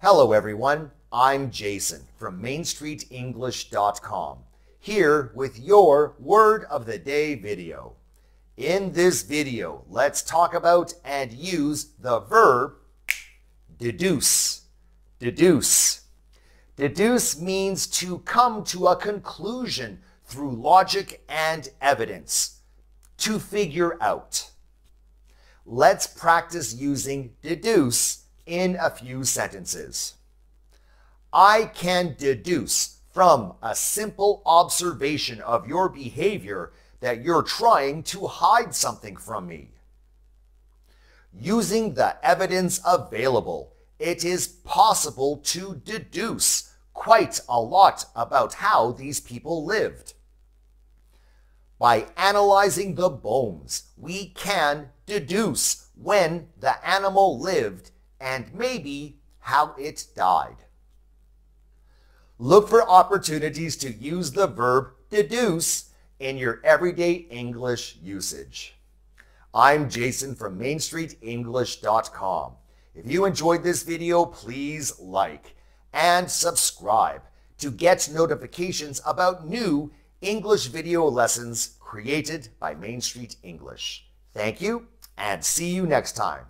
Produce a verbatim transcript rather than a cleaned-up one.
Hello everyone, I'm Jason from main street english dot com, here with your Word of the Day video. In this video, let's talk about and use the verb deduce. Deduce. Deduce means to come to a conclusion through logic and evidence, to figure out. Let's practice using deduce in a few sentences. I can deduce from a simple observation of your behavior that you're trying to hide something from me. Using the evidence available, it is possible to deduce quite a lot about how these people lived. By analyzing the bones, we can deduce when the animal lived and maybe how it died. Look for opportunities to use the verb deduce in your everyday English usage. I'm Jason from main street english dot com. If you enjoyed this video, please like and subscribe to get notifications about new English video lessons created by Main Street English. Thank you and see you next time.